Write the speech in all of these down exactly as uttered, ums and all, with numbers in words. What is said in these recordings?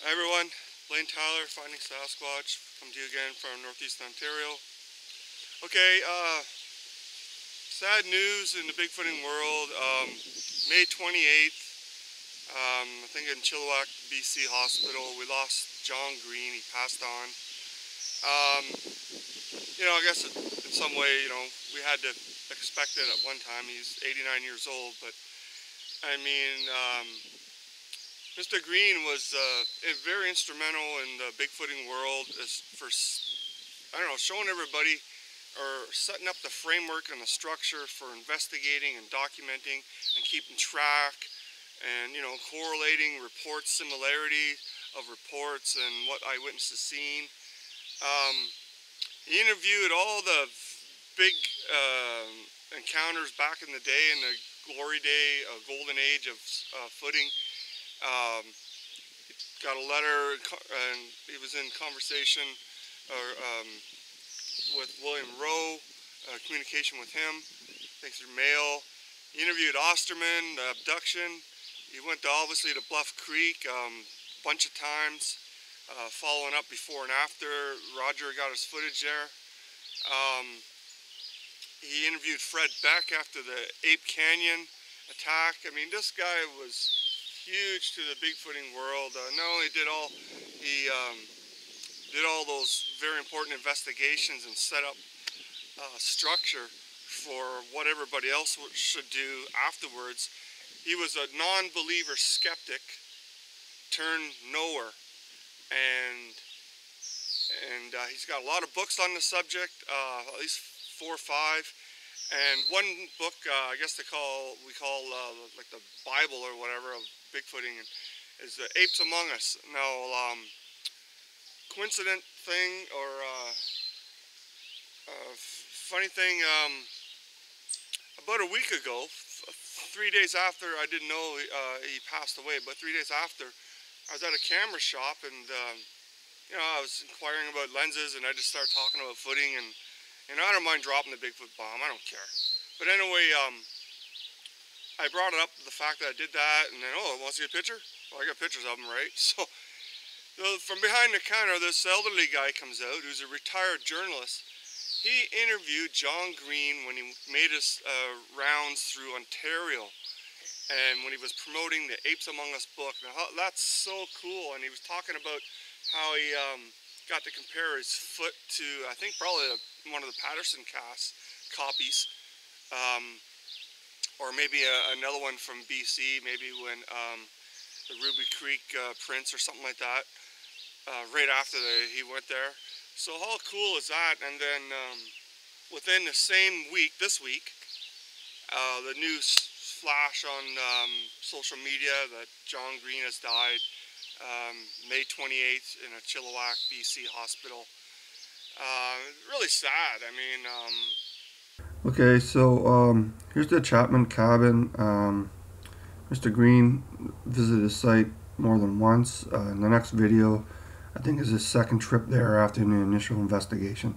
Hi everyone, Blaine Tyler, Finding Sasquatch, come to you again from Northeast Ontario. Okay, uh, sad news in the Bigfooting world. um, May twenty-eighth, um, I think in Chilliwack, B C Hospital, we lost John Green. He passed on. Um, you know, I guess in some way, you know, we had to expect it at one time. He's eighty-nine years old, but I mean, um, Mister Green was uh, very instrumental in the Bigfooting world as for, I don't know, showing everybody or setting up the framework and the structure for investigating and documenting and keeping track and, you know, correlating reports, similarity of reports and what eyewitnesses seen. Um, he interviewed all the big uh, encounters back in the day, in the glory day, uh, golden age of uh, footing. Um, got a letter, and he was in conversation or, um, with William Rowe, uh, communication with him, thanks to mail. He interviewed Osterman, the abduction. He went to, obviously, to Bluff Creek um, a bunch of times, uh, following up before and after. Roger got his footage there. Um, he interviewed Fred Beck after the Ape Canyon attack. I mean, this guy was huge to the Bigfooting world. Uh, not only did all he um, did all those very important investigations and set up uh, structure for what everybody else should do afterwards, he was a non-believer skeptic turned knower, and and uh, he's got a lot of books on the subject, uh, at least four or five. And one book, uh, I guess they call, we call uh, like the Bible or whatever of Bigfooting, is the Apes Among Us. Now, um, coincident thing or uh, uh, funny thing, um, about a week ago, three days after, I didn't know uh, he passed away, but three days after, I was at a camera shop and, um, you know, I was inquiring about lenses and I just started talking about footing and And I don't mind dropping the Bigfoot bomb, I don't care. But anyway, um, I brought it up, the fact that I did that, and then, oh, want to see a picture? Well, I got pictures of him, right? So, from behind the counter, this elderly guy comes out, who's a retired journalist. He interviewed John Green when he made his uh, rounds through Ontario, and when he was promoting the Apes Among Us book. Now, that's so cool, and he was talking about how he um, got to compare his foot to, I think, probably a one of the Patterson casts, copies, um, or maybe a, another one from B C, maybe when um, the Ruby Creek uh, prints or something like that, uh, right after the, he went there. So how cool is that? And then um, within the same week, this week, uh, the news flash on um, social media that John Green has died um, May twenty-eighth in a Chilliwack, B C hospital. Uh, really sad. I mean, um... okay, so um, here's the Chapman cabin. um, Mister Green visited the site more than once. Uh, in the next video, I think, is his second trip there after the initial investigation.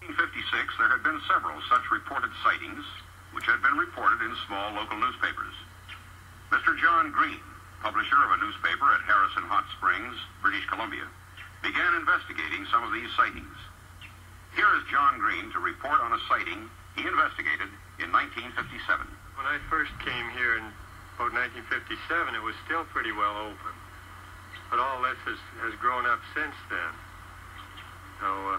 In nineteen fifty-six, there had been several such reported sightings, which had been reported in small local newspapers. Mister John Green, publisher of a newspaper at Harrison Hot Springs, British Columbia, began investigating some of these sightings. Here is John Green to report on a sighting he investigated in nineteen fifty-seven. When I first came here in about nineteen fifty-seven, it was still pretty well open. But all this has, has grown up since then. So uh,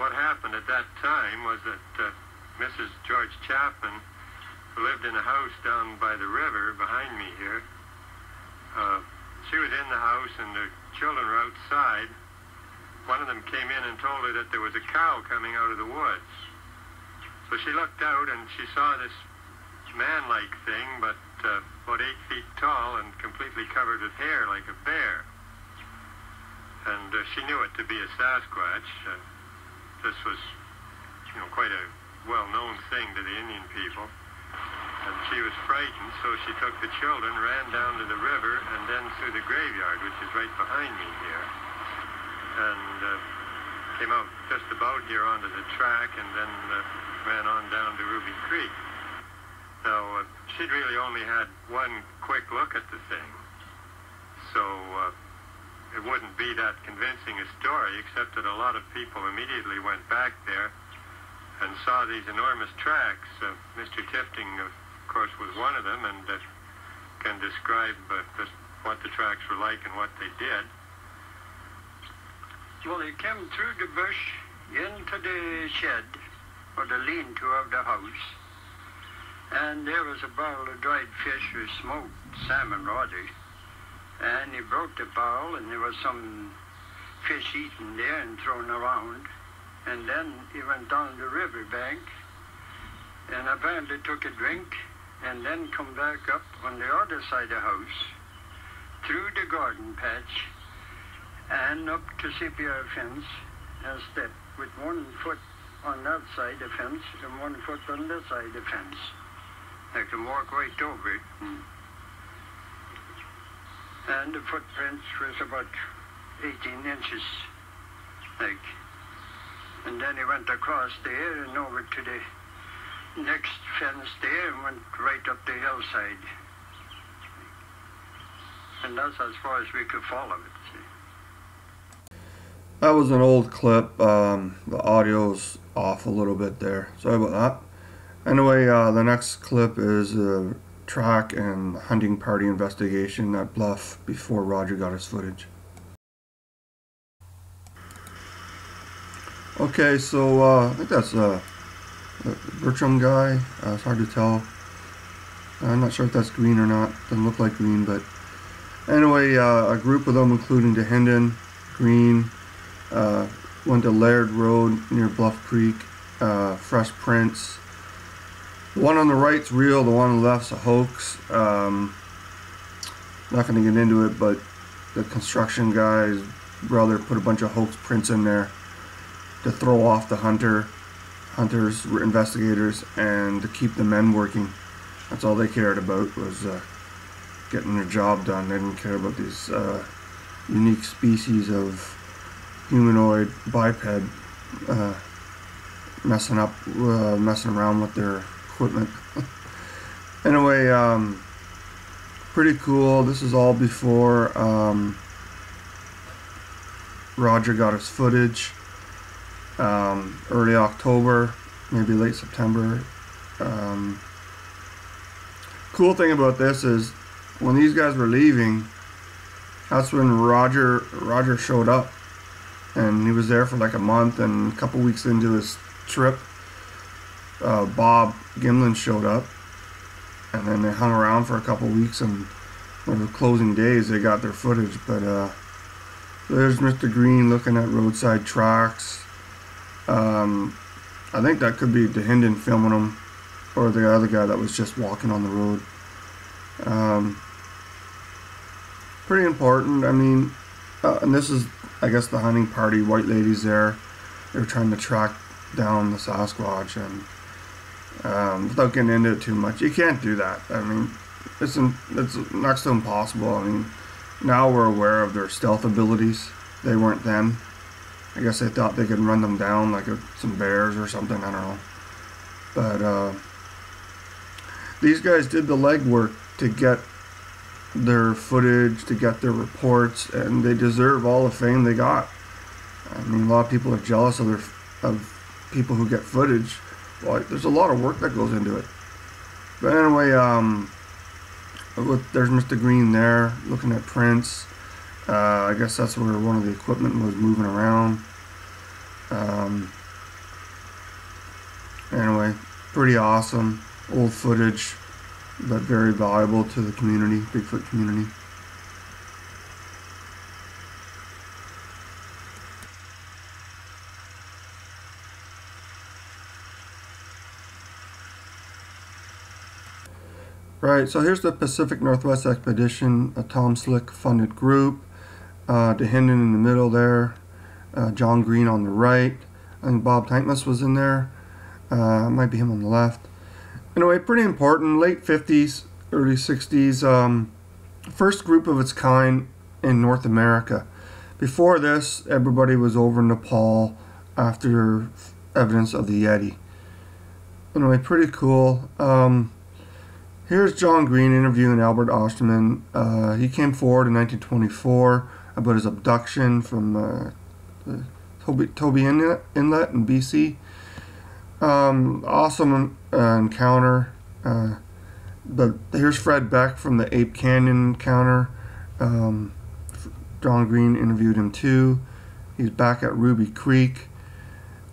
what happened at that time was that uh, Missus George Chapman, who lived in a house down by the river behind me here, Uh, she was in the house and the children were outside. One of them came in and told her that there was a cow coming out of the woods. So she looked out and she saw this man-like thing, but uh, about eight feet tall and completely covered with hair like a bear. And uh, she knew it to be a Sasquatch. Uh, this was, you know, quite a well-known thing to the Indian people. And she was frightened, so she took the children, ran down to the river, and then through the graveyard, which is right behind me here, and uh, came out just about here onto the track, and then uh, ran on down to Ruby Creek. Now, uh, she'd really only had one quick look at the thing. So uh, it wouldn't be that convincing a story, except that a lot of people immediately went back there and saw these enormous tracks. Uh, Mister Tifting, of course, was one of them, and uh, can describe uh, just what the tracks were like and what they did. Well, they came through the bush into the shed, or the lean-to of the house, and there was a barrel of dried fish or smoked salmon, Roger. And he broke the barrel, and there was some fish eaten there and thrown around. And then he went down the river bank, and apparently took a drink, and then come back up on the other side of the house, through the garden patch, and up to C P R fence, and stepped with one foot on that side of the fence and one foot on this side of the fence. I can walk right over it. And, and the footprints was about eighteen inches, like. And then he went across there and over to the next fence there and went right up the hillside. And that's as far as we could follow it. That was an old clip. Um, the audio's off a little bit there. Sorry about that. Anyway, uh, the next clip is a track and hunting party investigation at Bluff before Roger got his footage. Okay, so uh, I think that's uh, the Bertram guy. Uh, it's hard to tell. I'm not sure if that's Green or not. Doesn't look like Green, but anyway, uh, a group of them, including Dahinden, Green, Uh, went to Laird Road near Bluff Creek. Uh, fresh prints. The one on the right's real, the one on the left's a hoax. Um, not going to get into it, but the construction guy's brother put a bunch of hoax prints in there to throw off the hunter, hunters, investigators, and to keep the men working. That's all they cared about, was uh, getting their job done. They didn't care about these uh, unique species of humanoid biped uh, messing up, uh, messing around with their equipment. Anyway, um, pretty cool. This is all before um, Roger got his footage. Um, early October, maybe late September. Um, cool thing about this is when these guys were leaving, that's when Roger Roger showed up. And he was there for like a month, and a couple weeks into his trip, uh, Bob Gimlin showed up, and then they hung around for a couple weeks, and on the closing days they got their footage. But uh, there's Mister Green looking at roadside tracks. Um, I think that could be Dahinden filming him, or the other guy that was just walking on the road. Um, pretty important. I mean, uh, and this is, I guess, the hunting party, white ladies there. They were trying to track down the Sasquatch, and um, without getting into it too much, you can't do that. I mean, it's, in, it's next to impossible. I mean, now we're aware of their stealth abilities. They weren't then. I guess they thought they could run them down like a, some bears or something. I don't know. But uh, these guys did the legwork to get their footage, to get their reports, and they deserve all the fame they got. I mean, a lot of people are jealous of their, of people who get footage. Well, there's a lot of work that goes into it. But anyway, um, with, there's Mister Green there looking at prints. Uh, I guess that's where one of the equipment was moving around. Um, anyway, pretty awesome old footage, but very valuable to the community, Bigfoot community. Right, so here's the Pacific Northwest Expedition, a Tom Slick funded group. Uh, Dahinden in the middle there, uh, John Green on the right. I think Bob Titmuss was in there. Uh, might be him on the left. Anyway, pretty important, late fifties, early sixties, um, first group of its kind in North America. Before this, everybody was over in Nepal after evidence of the Yeti. Anyway, pretty cool. Um, Here's John Green interviewing Albert Osterman. Uh, he came forward in nineteen twenty-four about his abduction from uh, the Toby, Toby Inlet, Inlet in B C. Um, awesome uh, encounter. Uh, but here's Fred Beck from the Ape Canyon encounter. Um, John Green interviewed him too. He's back at Ruby Creek.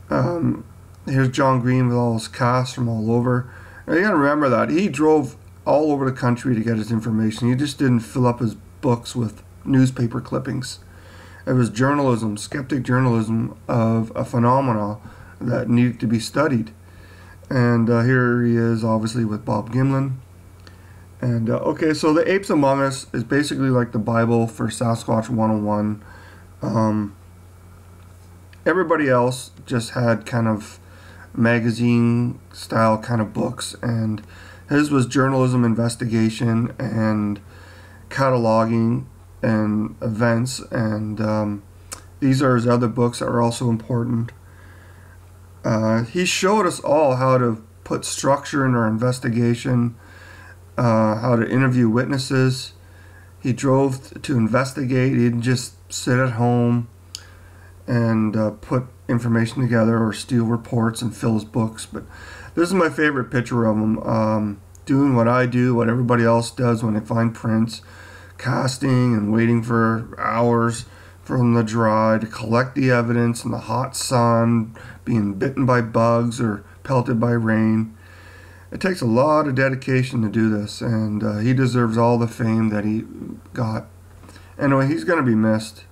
Um, here's John Green with all his casts from all over. Now you gotta remember that he drove all over the country to get his information. He just didn't fill up his books with newspaper clippings. It was journalism, skeptic journalism of a phenomena that needed to be studied. And uh, here he is, obviously, with Bob Gimlin. And uh, okay, so the Apes Among Us is basically like the Bible for Sasquatch one oh one. Um, everybody else just had kind of magazine style kind of books, and his was journalism, investigation, and cataloging and events. And um, these are his other books that are also important. Uh, he showed us all how to put structure in our investigation, uh, how to interview witnesses. He drove to investigate. He didn't just sit at home and uh, put information together or steal reports and fill his books. But this is my favorite picture of him, um, doing what I do, what everybody else does when they find prints, casting and waiting for hours from the dry to collect the evidence in the hot sun, being bitten by bugs or pelted by rain. It takes a lot of dedication to do this, and uh, he deserves all the fame that he got. Anyway, he's going to be missed.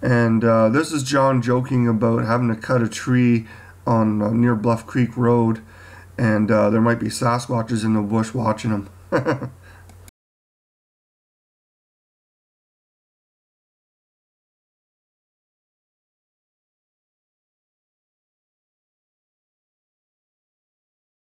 And uh, this is John joking about having to cut a tree on uh, near Bluff Creek Road, and uh, there might be Sasquatches in the bush watching him.